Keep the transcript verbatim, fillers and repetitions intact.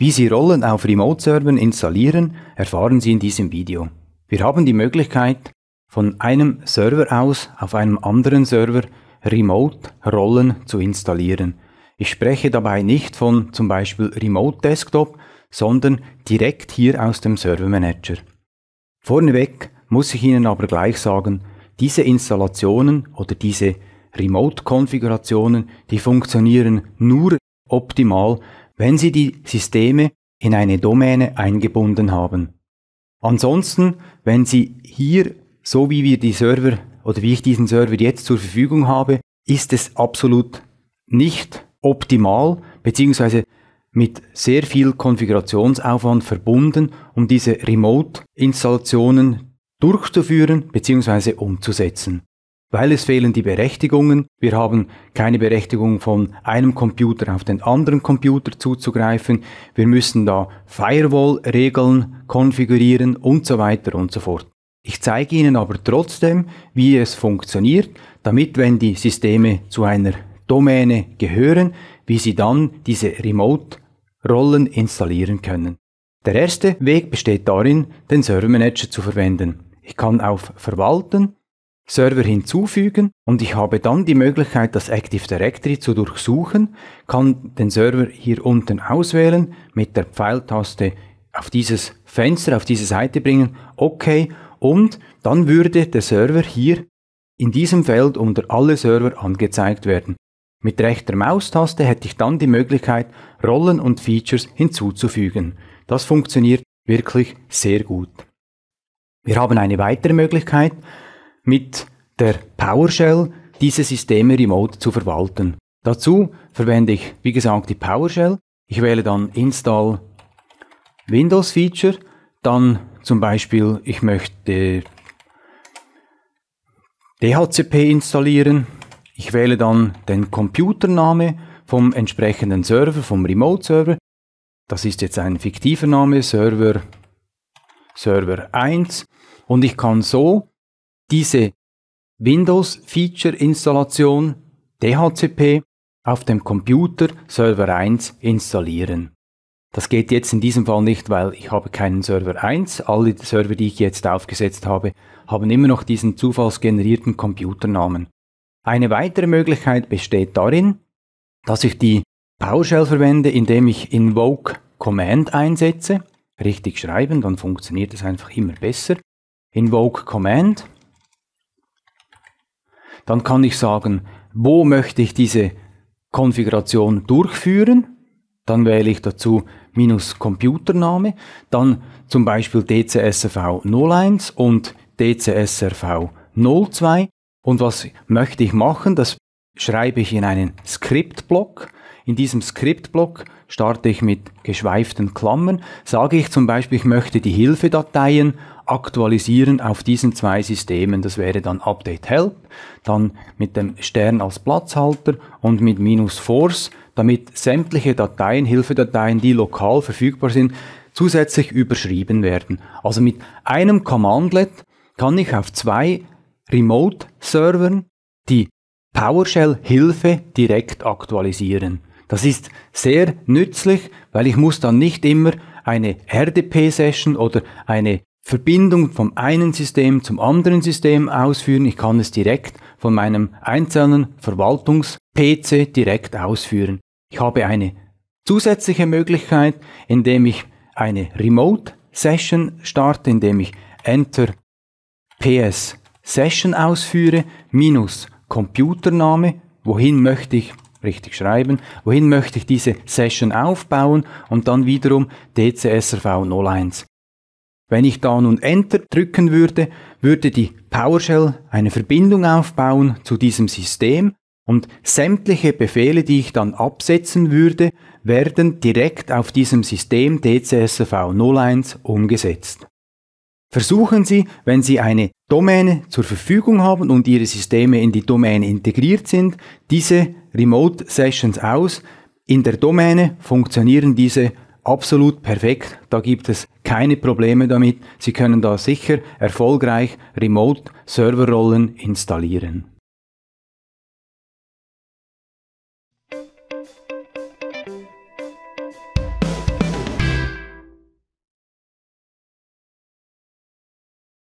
Wie Sie Rollen auf Remote-Servern installieren, erfahren Sie in diesem Video. Wir haben die Möglichkeit, von einem Server aus auf einem anderen Server Remote Rollen zu installieren. Ich spreche dabei nicht von zum Beispiel Remote Desktop, sondern direkt hier aus dem Server Manager. Vorneweg muss ich Ihnen aber gleich sagen, diese Installationen oder diese Remote-Konfigurationen, die funktionieren nur optimal, wenn Sie die Systeme in eine Domäne eingebunden haben. Ansonsten, wenn Sie hier, so wie wir die Server oder wie ich diesen Server jetzt zur Verfügung habe, ist es absolut nicht optimal bzw. mit sehr viel Konfigurationsaufwand verbunden, um diese Remote-Installationen durchzuführen bzw. umzusetzen. Weil es fehlen die Berechtigungen, wir haben keine Berechtigung von einem Computer auf den anderen Computer zuzugreifen, wir müssen da Firewall-Regeln konfigurieren und so weiter und so fort. Ich zeige Ihnen aber trotzdem, wie es funktioniert, damit, wenn die Systeme zu einer Domäne gehören, wie Sie dann diese Remote-Rollen installieren können. Der erste Weg besteht darin, den Server Manager zu verwenden. Ich kann auf Verwalten, Server hinzufügen und ich habe dann die Möglichkeit, das Active Directory zu durchsuchen, kann den Server hier unten auswählen, mit der Pfeiltaste auf dieses Fenster, auf diese Seite bringen, OK, und dann würde der Server hier in diesem Feld unter alle Server angezeigt werden. Mit rechter Maustaste hätte ich dann die Möglichkeit, Rollen und Features hinzuzufügen. Das funktioniert wirklich sehr gut. Wir haben eine weitere Möglichkeit, mit der PowerShell diese Systeme remote zu verwalten. Dazu verwende ich, wie gesagt, die PowerShell. Ich wähle dann Install Windows Feature, dann zum Beispiel, ich möchte D H C P installieren. Ich wähle dann den Computername vom entsprechenden Server, vom Remote-Server. Das ist jetzt ein fiktiver Name, Server, Server eins. Und ich kann so diese Windows-Feature-Installation D H C P auf dem Computer Server eins installieren. Das geht jetzt in diesem Fall nicht, weil ich habe keinen Server eins. Alle Server, die ich jetzt aufgesetzt habe, haben immer noch diesen zufallsgenerierten Computernamen. Eine weitere Möglichkeit besteht darin, dass ich die PowerShell verwende, indem ich Invoke-Command einsetze. Richtig schreiben, dann funktioniert es einfach immer besser. Invoke-Command. Dann kann ich sagen, wo möchte ich diese Konfiguration durchführen. Dann wähle ich dazu minus Computername, dann zum Beispiel D C S R V null eins und D C S R V null zwei. Und was möchte ich machen? Das schreibe ich in einen Skriptblock. In diesem Skriptblock starte ich mit geschweiften Klammern. Sage ich zum Beispiel, ich möchte die Hilfedateien aktualisieren auf diesen zwei Systemen. Das wäre dann Update Help, dann mit dem Stern als Platzhalter und mit minus Force, damit sämtliche Dateien, Hilfedateien, die lokal verfügbar sind, zusätzlich überschrieben werden. Also mit einem Commandlet kann ich auf zwei Remote-Servern die PowerShell-Hilfe direkt aktualisieren. Das ist sehr nützlich, weil ich muss dann nicht immer eine R D P-Session oder eine Verbindung vom einen System zum anderen System ausführen. Ich kann es direkt von meinem einzelnen Verwaltungs-P C direkt ausführen. Ich habe eine zusätzliche Möglichkeit, indem ich eine Remote-Session starte, indem ich Enter-P S Session ausführe, minus Computername, wohin möchte ich, richtig schreiben, wohin möchte ich diese Session aufbauen und dann wiederum D C S R V null eins. Wenn ich da nun Enter drücken würde, würde die PowerShell eine Verbindung aufbauen zu diesem System und sämtliche Befehle, die ich dann absetzen würde, werden direkt auf diesem System D C S R V null eins umgesetzt. Versuchen Sie, wenn Sie eine Domäne zur Verfügung haben und Ihre Systeme in die Domäne integriert sind, diese Remote Sessions aus. In der Domäne funktionieren diese absolut perfekt, da gibt es keine Probleme damit. Sie können da sicher erfolgreich Remote-Serverrollen installieren.